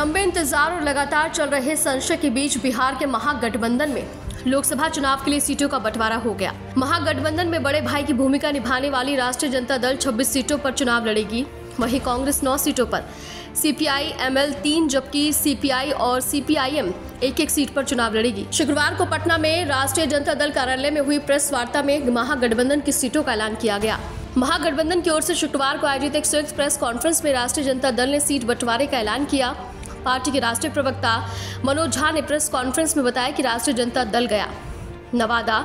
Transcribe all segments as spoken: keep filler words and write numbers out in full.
लंबे इंतजार और लगातार चल रहे संशय के बीच बिहार के महागठबंधन में लोकसभा चुनाव के लिए सीटों का बंटवारा हो गया। महागठबंधन में बड़े भाई की भूमिका निभाने वाली राष्ट्रीय जनता दल छब्बीस सीटों पर चुनाव लड़ेगी, वहीं कांग्रेस नौ सीटों पर, सीपीआई एमएल तीन, जबकि सीपीआई और सीपीआईएम एक एक सीट पर चुनाव लड़ेगी। शुक्रवार को पटना में राष्ट्रीय जनता दल कार्यालय में हुई प्रेस वार्ता में महागठबंधन की सीटों का ऐलान किया गया। महागठबंधन की ओर से शुक्रवार को आयोजित एक संयुक्त प्रेस कॉन्फ्रेंस में राष्ट्रीय जनता दल ने सीट बंटवारे का ऐलान किया। पार्टी के राष्ट्रीय प्रवक्ता मनोज झा ने प्रेस कॉन्फ्रेंस में बताया कि राष्ट्रीय जनता दल गया, नवादा,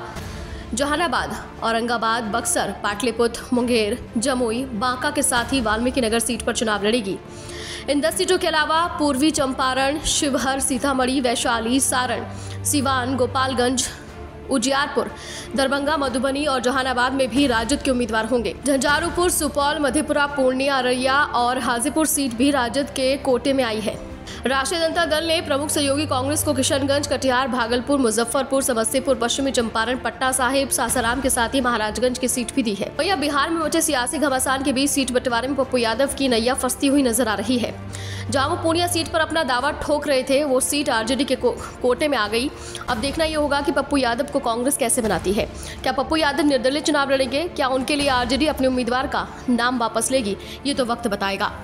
जहानाबाद, औरंगाबाद, बक्सर, पाटलिपुत्र, मुंगेर, जमुई, बांका के साथ ही वाल्मीकि नगर सीट पर चुनाव लड़ेगी। इन दस सीटों के अलावा पूर्वी चंपारण, शिवहर, सीतामढ़ी, वैशाली, सारण, सिवान, गोपालगंज, उजियारपुर, दरभंगा, मधुबनी और जहानाबाद में भी राजद के उम्मीदवार होंगे। झंझारूपुर, सुपौल, मधेपुरा, पूर्णिया, अररिया और हाजीपुर सीट भी राजद के कोटे में आई है। राष्ट्रीय जनता दल ने प्रमुख सहयोगी कांग्रेस को किशनगंज, कटिहार, भागलपुर, मुजफ्फरपुर, समस्तीपुर, पश्चिमी चंपारण, पटना साहिब, सासाराम के साथ ही महाराजगंज की सीट भी दी है। वहीं बिहार में मचे सियासी घमासान के बीच सीट बंटवारे में पप्पू यादव की नैया फंसती हुई नजर आ रही है। जहां वो पूर्णिया सीट पर अपना दावा ठोक रहे थे, वो सीट आरजेडी के को, कोटे में आ गई। अब देखना ये होगा कि पप्पू यादव को कांग्रेस कैसे बनाती है। क्या पप्पू यादव निर्दलीय चुनाव लड़ेंगे? क्या उनके लिए आरजेडी अपने उम्मीदवार का नाम वापस लेगी? ये तो वक्त बताएगा।